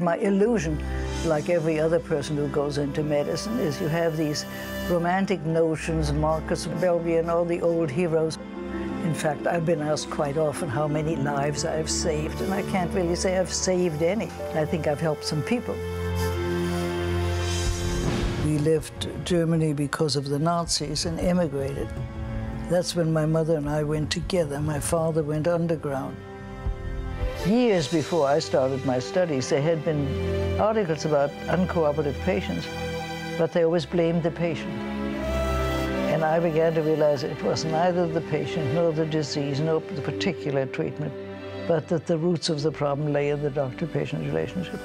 My illusion, like every other person who goes into medicine, is you have these romantic notions, Marcus Aurelius and all the old heroes. In fact, I've been asked quite often how many lives I've saved, and I can't really say I've saved any. I think I've helped some people. We left Germany because of the Nazis and emigrated. That's when my mother and I went together. My father went underground. Years before I started my studies, there had been articles about uncooperative patients, but they always blamed the patient. And I began to realize it was neither the patient, nor the disease, nor the particular treatment, but that the roots of the problem lay in the doctor-patient relationship.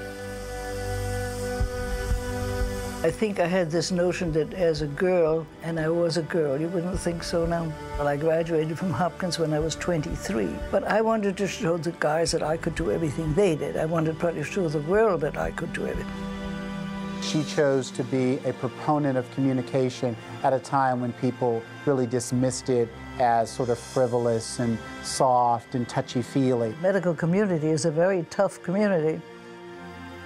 I think I had this notion that as a girl, and I was a girl, you wouldn't think so now. Well, I graduated from Hopkins when I was 23, but I wanted to show the guys that I could do everything they did. I wanted to probably show the world that I could do everything. She chose to be a proponent of communication at a time when people really dismissed it as sort of frivolous and soft and touchy-feely. The medical community is a very tough community.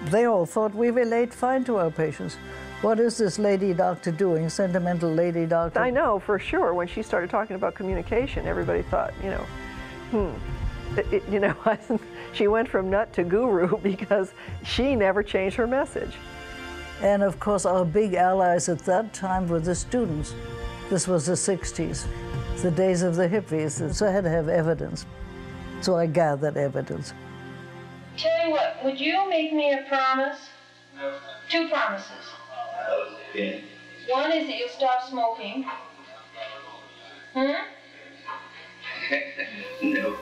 They all thought we relate fine to our patients. What is this lady doctor doing, sentimental lady doctor? I know for sure when she started talking about communication, everybody thought, you know, she went from nut to guru because she never changed her message. And of course, our big allies at that time were the students. This was the 60s, the days of the hippies, so I had to have evidence. So I gathered evidence. Tell you what, would you make me a promise? No. Two promises. Yeah. One is that you'll stop smoking. No.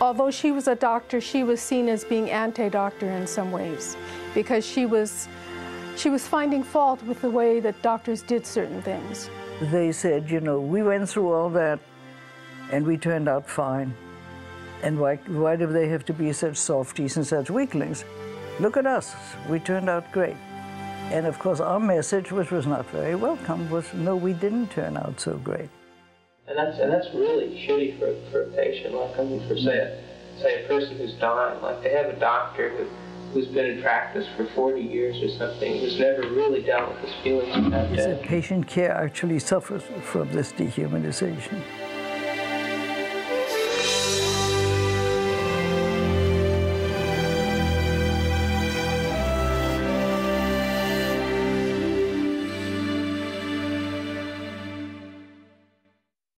Although she was a doctor, she was seen as being anti-doctor in some ways because she was finding fault with the way that doctors did certain things. They said, you know, we went through all that and we turned out fine. And why do they have to be such softies and such weaklings? Look at us, we turned out great. And of course, our message, which was not very welcome, was, no, we didn't turn out so great. And that's really shitty for a patient, like, I mean, for say a person who's dying, like they have a doctor who's been in practice for 40 years or something, who's never really dealt with his feelings about that. Patient care actually suffers from this dehumanization.